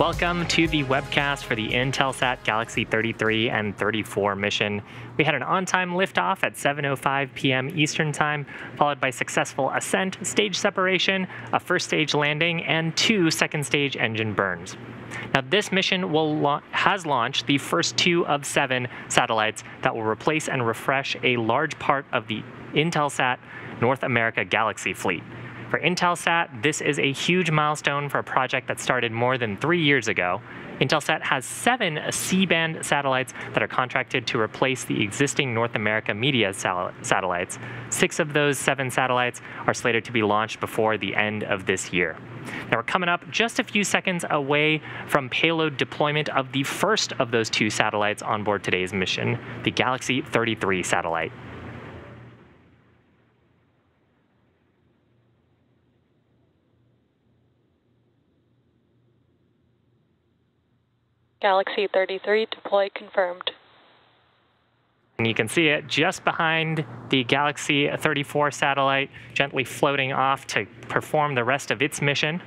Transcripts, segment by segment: Welcome to the webcast for the Intelsat Galaxy 33 and 34 mission. We had an on-time liftoff at 7:05 p.m. Eastern Time, followed by successful ascent, stage separation, a first stage landing, and 2 second stage engine burns. Now, this mission has launched the first 2 of 7 satellites that will replace and refresh a large part of the Intelsat North America Galaxy fleet. For Intelsat, this is a huge milestone for a project that started more than 3 years ago. Intelsat has 7 C-band satellites that are contracted to replace the existing North America media satellites. 6 of those 7 satellites are slated to be launched before the end of this year. Now, we're coming up just a few seconds away from payload deployment of the first of those 2 satellites on board today's mission, the Galaxy 33 satellite. Galaxy 33 deploy confirmed. And you can see it just behind the Galaxy 34 satellite, gently floating off to perform the rest of its mission.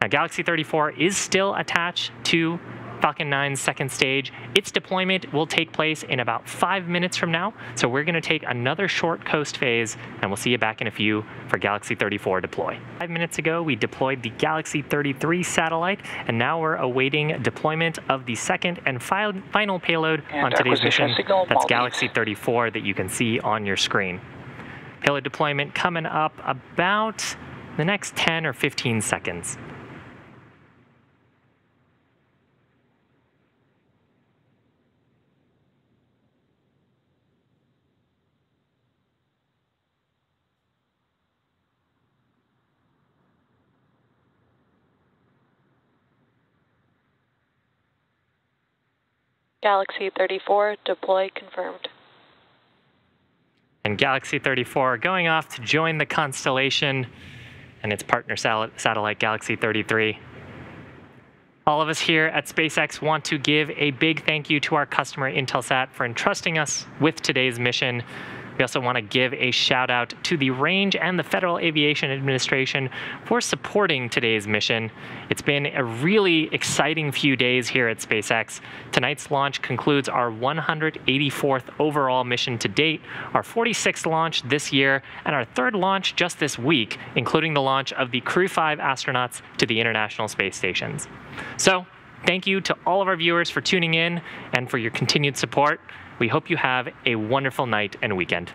Now, Galaxy 34 is still attached to Falcon 9's second stage. Its deployment will take place in about 5 minutes from now, so we're going to take another short coast phase, and we'll see you back in a few for Galaxy 34 deploy. 5 minutes ago, we deployed the Galaxy 33 satellite, and now we're awaiting deployment of the second and final payload on today's mission. That's Galaxy 34 that you can see on your screen. Payload deployment coming up about the next 10 or 15 seconds. Galaxy 34, deploy confirmed. And Galaxy 34 going off to join the constellation and its partner satellite, Galaxy 33. All of us here at SpaceX want to give a big thank you to our customer, Intelsat, for entrusting us with today's mission. We also want to give a shout out to the range and the Federal Aviation Administration for supporting today's mission. It's been a really exciting few days here at SpaceX. Tonight's launch concludes our 184th overall mission to date, our 46th launch this year, and our 3rd launch just this week, including the launch of the Crew 5 astronauts to the International Space Stations. So, thank you to all of our viewers for tuning in and for your continued support. We hope you have a wonderful night and weekend.